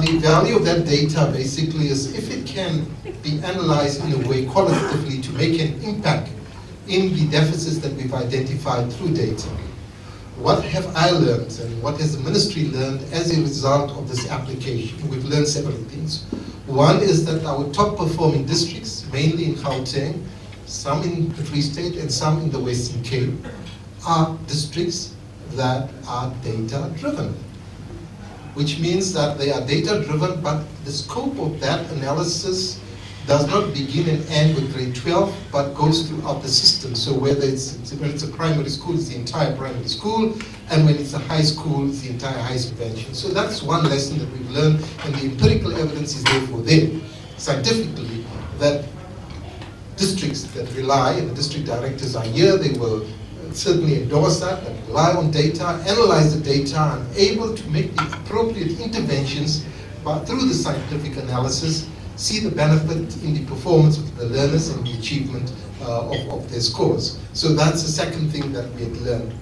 the value of that data basically is if it can be analyzed in a way qualitatively to make an impact in the deficits that we've identified through data. What have I learned and what has the ministry learned as a result of this application? We've learned several things. One is that our top performing districts, mainly in Gauteng, some in the Free State and some in the Western Cape, are districts that are data driven. Which means that they are data driven, but the scope of that analysis does not begin and end with grade 12, but goes throughout the system. So when it's a primary school, it's the entire primary school, and when it's a high school, it's the entire high school intervention. So that's one lesson that we've learned, and the empirical evidence is therefore there, scientifically, that districts that rely, and the district directors are here, they will certainly endorse that, that rely on data, analyze the data, and able to make the appropriate interventions but through the scientific analysis, see the benefit in the performance of the learners and the achievement of their scores. So that's the second thing that we had learned.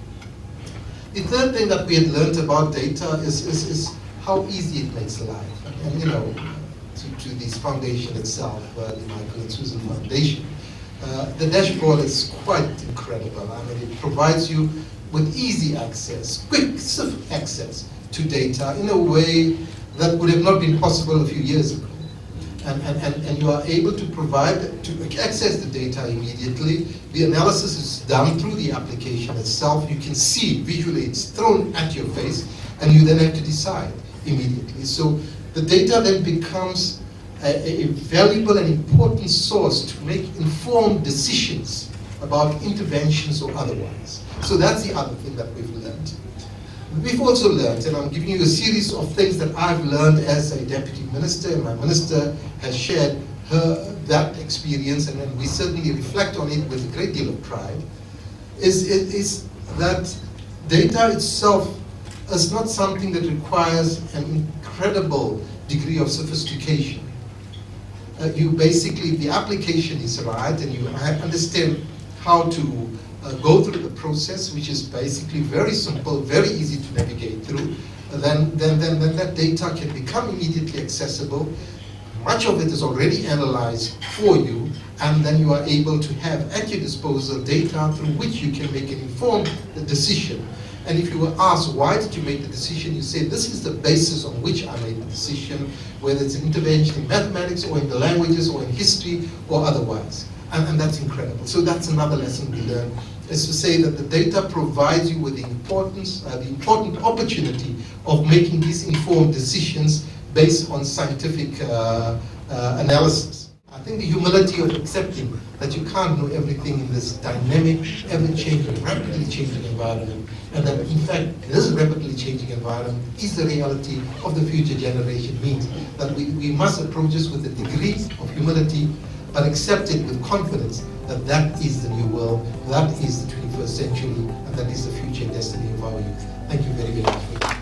The third thing that we had learned about data is how easy it makes life. And you know, to this foundation itself, the Michael and Susan Foundation, the dashboard is quite incredible. I mean, it provides you with easy access, quick access to data in a way that would have not been possible a few years ago. And you are able to access the data immediately. The analysis is done through the application itself. You can see visually, it's thrown at your face, and you then have to decide immediately. So the data then becomes a valuable and important source to make informed decisions about interventions or otherwise. So that's the other thing that we've learned. We've also learned, and I'm giving you a series of things that I've learned as a deputy minister, and my minister has shared that experience, and then we certainly reflect on it with a great deal of pride, is that data itself is not something that requires an incredible degree of sophistication. You basically, the application is right, and you understand how to go through the process, which is basically very simple, very easy to navigate through, then that data can become immediately accessible. Much of it is already analyzed for you, and then you are able to have at your disposal data through which you can make an informed decision. And if you were asked, why did you make the decision, you say, this is the basis on which I made the decision, whether it's an intervention in mathematics or in the languages or in history or otherwise. And that's incredible. So that's another lesson we learned, is to say that the data provides you with the important opportunity of making these informed decisions based on scientific analysis. I think the humility of accepting that you can't know everything in this dynamic, ever-changing, rapidly changing environment, and that in fact this rapidly changing environment is the reality of the future generation means that we must approach this with a degree of humility, but accept it with confidence that that is the new world, that is the 21st century, and that is the future destiny of our youth. Thank you very, very much.